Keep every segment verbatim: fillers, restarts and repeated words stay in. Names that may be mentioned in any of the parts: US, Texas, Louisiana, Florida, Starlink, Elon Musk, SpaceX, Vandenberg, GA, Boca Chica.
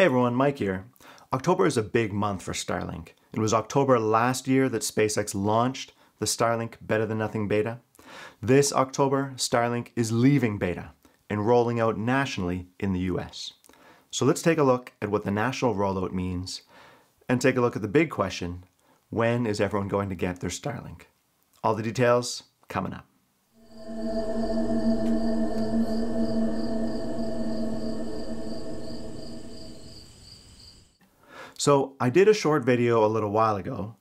Hey everyone, Mike here. October is a big month for Starlink. It was October last year that SpaceX launched the Starlink Better Than Nothing beta. This October, Starlink is leaving beta and rolling out nationally in the U S. So let's take a look at what the national rollout means and take a look at the big question, when is everyone going to get their Starlink? All the details coming up. So I did a short video a little while ago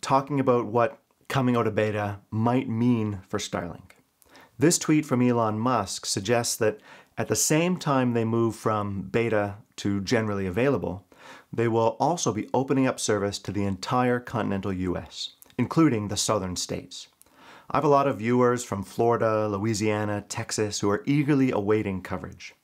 talking about what coming out of beta might mean for Starlink. This tweet from Elon Musk suggests that at the same time they move from beta to generally available, they will also be opening up service to the entire continental U S, including the southern states. I have a lot of viewers from Florida, Louisiana, Texas who are eagerly awaiting coverage.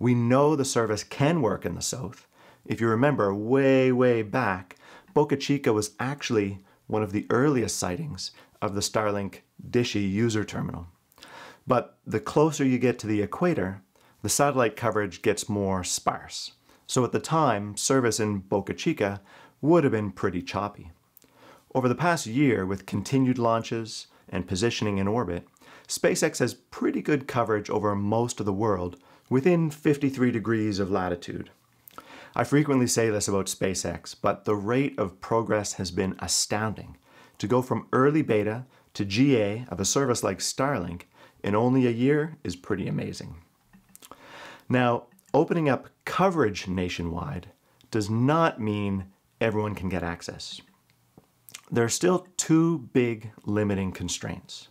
We know the service can work in the south. If you remember way, way back, Boca Chica was actually one of the earliest sightings of the Starlink Dishy user terminal. But the closer you get to the equator, the satellite coverage gets more sparse. So at the time, service in Boca Chica would have been pretty choppy. Over the past year, with continued launches and positioning in orbit, SpaceX has pretty good coverage over most of the world within fifty-three degrees of latitude. I frequently say this about SpaceX, but the rate of progress has been astounding. To go from early beta to G A of a service like Starlink in only a year is pretty amazing. Now, opening up coverage nationwide does not mean everyone can get access. There are still two big limiting constraints.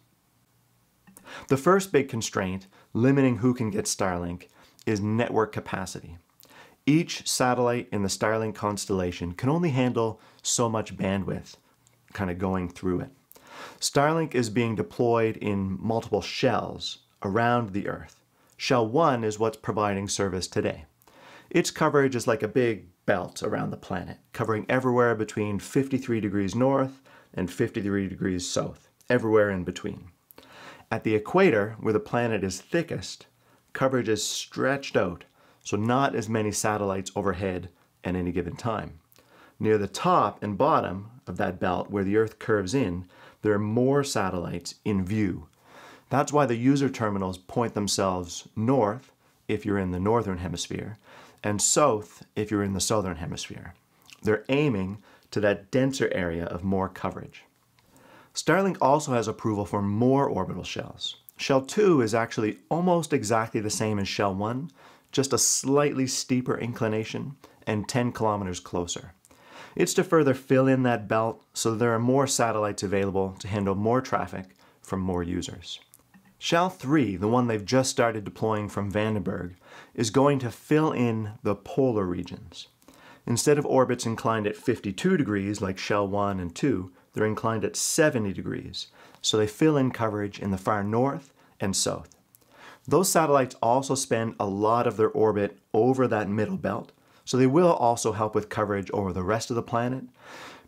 The first big constraint limiting who can get Starlink is network capacity. Each satellite in the Starlink constellation can only handle so much bandwidth kind of going through it. Starlink is being deployed in multiple shells around the Earth. Shell one is what's providing service today. Its coverage is like a big belt around the planet, covering everywhere between fifty-three degrees north and fifty-three degrees south, everywhere in between. At the equator, where the planet is thickest, coverage is stretched out, so not as many satellites overhead at any given time. Near the top and bottom of that belt where the Earth curves in, there are more satellites in view. That's why the user terminals point themselves north if you're in the northern hemisphere, and south if you're in the southern hemisphere. They're aiming to that denser area of more coverage. Starlink also has approval for more orbital shells. Shell two is actually almost exactly the same as Shell one, just a slightly steeper inclination and ten kilometers closer. It's to further fill in that belt so there are more satellites available to handle more traffic from more users. Shell three, the one they've just started deploying from Vandenberg, is going to fill in the polar regions. Instead of orbits inclined at fifty-two degrees like Shell one and two, they're inclined at seventy degrees, so they fill in coverage in the far north and south. Those satellites also spend a lot of their orbit over that middle belt, so they will also help with coverage over the rest of the planet.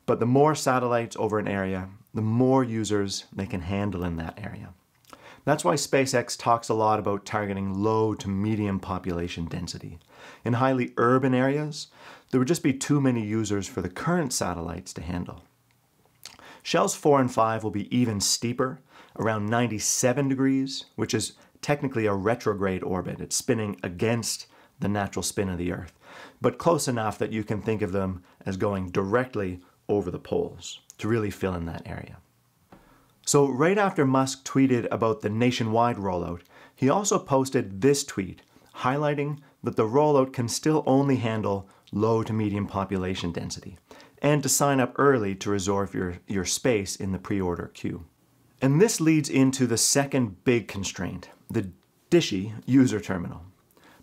But the more satellites over an area, the more users they can handle in that area. That's why SpaceX talks a lot about targeting low to medium population density. In highly urban areas, there would just be too many users for the current satellites to handle. Shells four and five will be even steeper, around ninety-seven degrees, which is technically a retrograde orbit. It's spinning against the natural spin of the Earth, but close enough that you can think of them as going directly over the poles to really fill in that area. So right after Musk tweeted about the nationwide rollout, he also posted this tweet highlighting that the rollout can still only handle low to medium population density and to sign up early to reserve your, your space in the pre-order queue. And this leads into the second big constraint, the Dishy user terminal.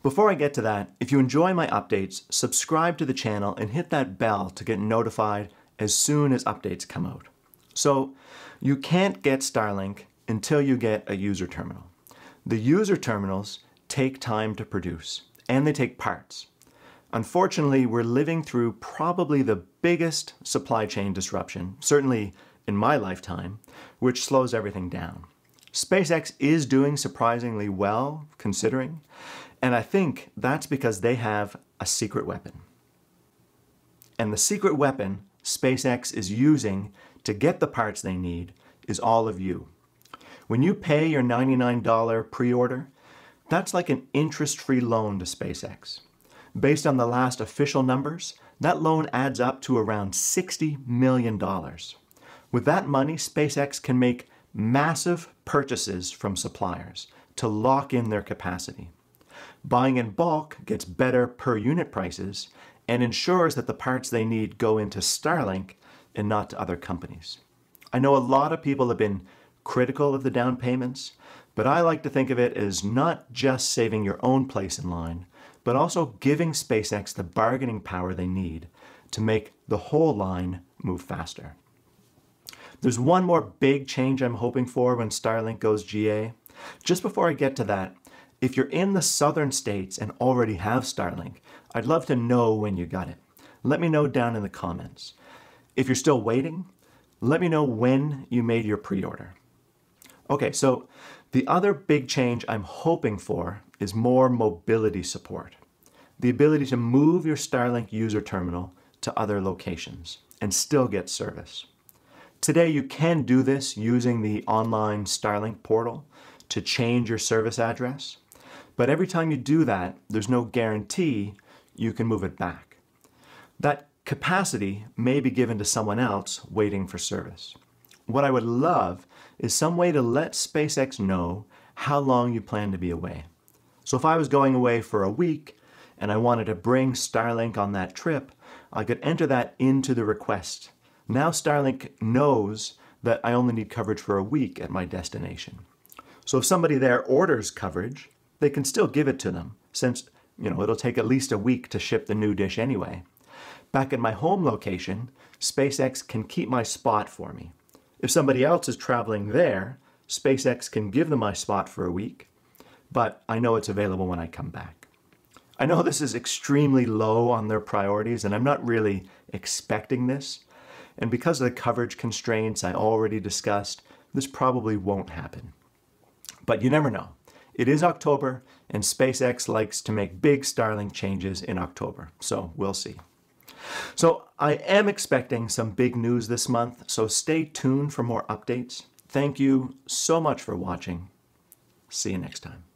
Before I get to that, if you enjoy my updates, subscribe to the channel and hit that bell to get notified as soon as updates come out. So you can't get Starlink until you get a user terminal. The user terminals take time to produce, and they take parts. Unfortunately, we're living through probably the biggest supply chain disruption, certainly in my lifetime, which slows everything down. SpaceX is doing surprisingly well, considering, and I think that's because they have a secret weapon. And the secret weapon SpaceX is using to get the parts they need is all of you. When you pay your ninety-nine dollar pre-order, that's like an interest-free loan to SpaceX. Based on the last official numbers, that loan adds up to around sixty million dollars. With that money, SpaceX can make massive purchases from suppliers to lock in their capacity. Buying in bulk gets better per unit prices and ensures that the parts they need go into Starlink and not to other companies. I know a lot of people have been critical of the down payments, but I like to think of it as not just saving your own place in line, but also giving SpaceX the bargaining power they need to make the whole line move faster. There's one more big change I'm hoping for when Starlink goes G A. Just before I get to that, if you're in the southern states and already have Starlink, I'd love to know when you got it. Let me know down in the comments. If you're still waiting, let me know when you made your pre-order. Okay, so the other big change I'm hoping for is more mobility support. The ability to move your Starlink user terminal to other locations and still get service. Today you can do this using the online Starlink portal to change your service address, but every time you do that, there's no guarantee you can move it back. That capacity may be given to someone else waiting for service. What I would love is some way to let SpaceX know how long you plan to be away. So if I was going away for a week and I wanted to bring Starlink on that trip, I could enter that into the request. Now Starlink knows that I only need coverage for a week at my destination. So if somebody there orders coverage, they can still give it to them, since, you know, it'll take at least a week to ship the new dish anyway. Back at my home location, SpaceX can keep my spot for me. If somebody else is traveling there, SpaceX can give them my spot for a week, but I know it's available when I come back. I know this is extremely low on their priorities, and I'm not really expecting this. And because of the coverage constraints I already discussed, this probably won't happen. But you never know. It is October, and SpaceX likes to make big Starlink changes in October, so we'll see. So I am expecting some big news this month, so stay tuned for more updates. Thank you so much for watching. See you next time.